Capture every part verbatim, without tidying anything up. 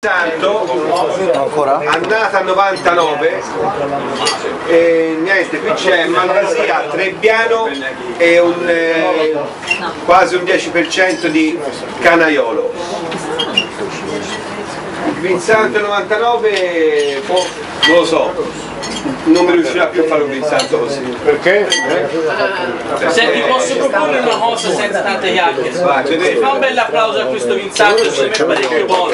Vinsanto, andata novantanove, e niente, qui c'è malvasia, trebbiano e un, eh, quasi un dieci per cento di canaiolo. Vinsanto novantanove, boh, non lo so, non mi riuscirà più a fare un Vinsanto così. Perché? Eh? Senti, posso proporre una cosa senza tante chiacchiere? Si fa un bel applauso a questo Vinsanto, ci mette parecchio buono.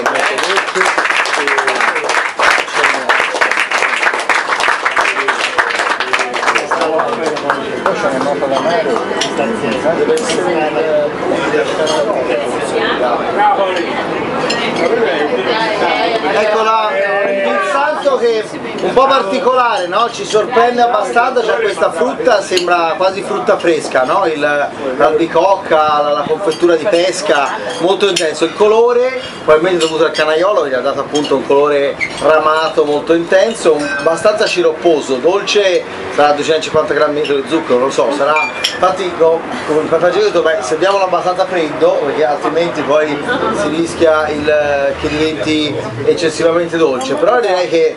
Eccola, Vinsanto che è un po' particolare, no? Ci sorprende abbastanza, c'è questa frutta, sembra quasi frutta fresca, no? L'albicocca, la, la confettura di pesca, molto intenso, il colore probabilmente dovuto al canaiolo che gli ha dato appunto un colore ramato molto intenso, abbastanza sciropposo, dolce, sarà duecentocinquanta grammi di zucchero, non lo so, sarà, infatti come il papà ha detto, beh, serviamolo abbastanza freddo perché altrimenti poi si rischia il, che diventi eccessivamente dolce, però direi che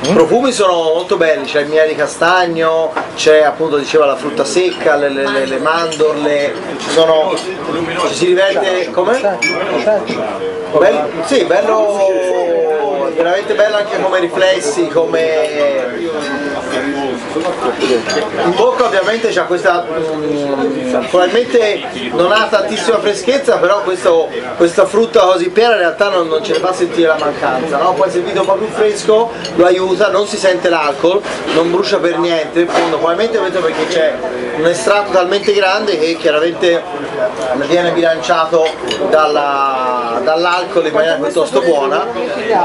i profumi sono molto belli, c'è il miele di castagno, c'è appunto diceva la frutta secca, le, le, le, le mandorle, ci sono, ci si rivede come? Bello, sì, bello, veramente bello anche come riflessi, come in bocca ovviamente c'ha questa, mh, probabilmente non ha tantissima freschezza, però questo, questa frutta così piena in realtà non, non ce ne fa sentire la mancanza, no? Poi servito un po' più fresco lo aiuta, non si sente l'alcol, non brucia per niente, in fondo probabilmente perché c'è un estratto talmente grande che chiaramente viene bilanciato dalla, dall'alcol in maniera piuttosto buona,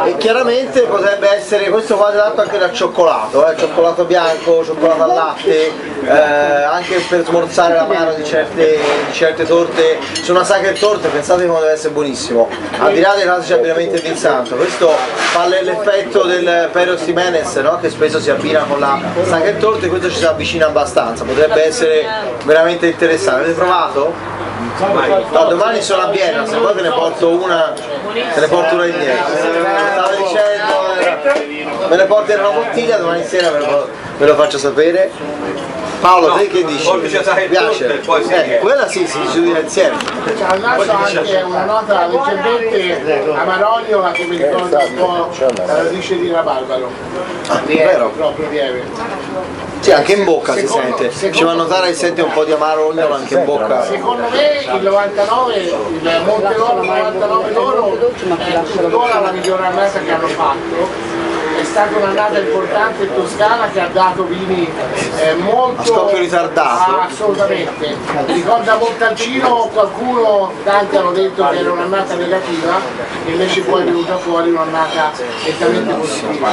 e chiaramente potrebbe essere questo qua dato anche dal cioccolato, eh, cioccolato bianco, cioccolato al latte, eh, anche per smorzare la mano di certe, di certe torte, c'è una Sachertorte, pensate come deve essere buonissimo, al di là dei casi c'è abbinamento di Vinsanto, questo fa l'effetto del Pedro Ximénez, no? Che spesso si abbina con la Sachertorte, questo ci si avvicina abbastanza, potrebbe essere veramente interessante, avete provato? No, domani sono a Vienna, se poi te ne porto una, te ne porto una indietro. Stavo dicendo, me ne porto in una bottiglia, domani sera ve lo, ve lo faccio sapere. Paolo, no, te che dici? Mi piace? Eh, quella sì, si studia insieme. Al naso anche una nota leggermente amarognola che mi ricorda un po' la radice di rabarbaro. Ah, vero? Proprio lieve. Sì, anche in bocca secondo, si sente, ci va a notare che sente un po' di amarognolo anche in bocca. Secondo me il novantanove, il Monteloro novantanove loro, tuttora la miglior annata che hanno fatto. È stata un'annata importante in Toscana che ha dato vini eh, molto a scoppio ritardato. Ah, assolutamente. Ricorda Montalcino, qualcuno, tanti hanno detto che era un'annata negativa, invece poi è venuta fuori un'annata nettamente positiva.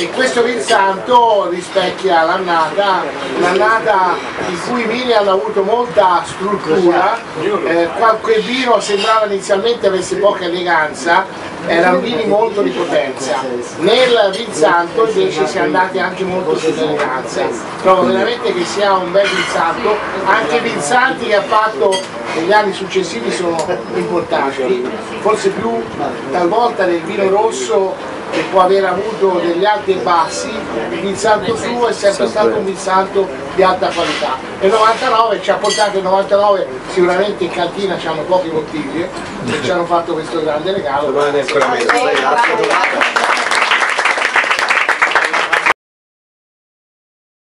E questo Vinsanto rispecchia l'annata, l'annata in cui i vini hanno avuto molta struttura, eh, qualche vino sembrava inizialmente avesse poca eleganza, erano vini molto di potenza. Nel Vinsanto invece si è andati anche molto sull'eleganza, trovo veramente che sia un bel Vinsanto, anche i Vinsanti che ha fatto negli anni successivi sono importanti, forse più talvolta del vino rosso che può aver avuto degli alti e bassi, il Vinsanto suo è sempre stato un Vinsanto di alta qualità, e il novantanove ci ha portato, il novantanove sicuramente in cantina c'hanno poche bottiglie e ci hanno fatto questo grande regalo.